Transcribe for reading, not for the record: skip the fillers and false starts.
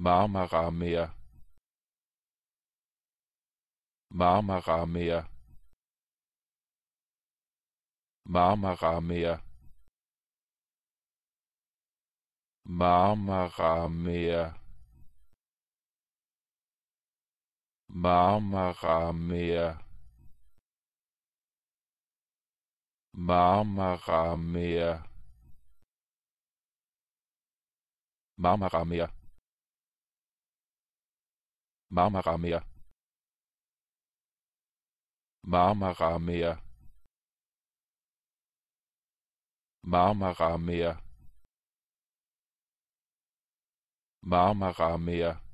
Marmarameer, Marmarameer, Marmarameer, Marmarameer, Marmarameer, Marmarameer, Marmarameer, Marmarameer, Marmarameer, Marmarameer, Marmarameer.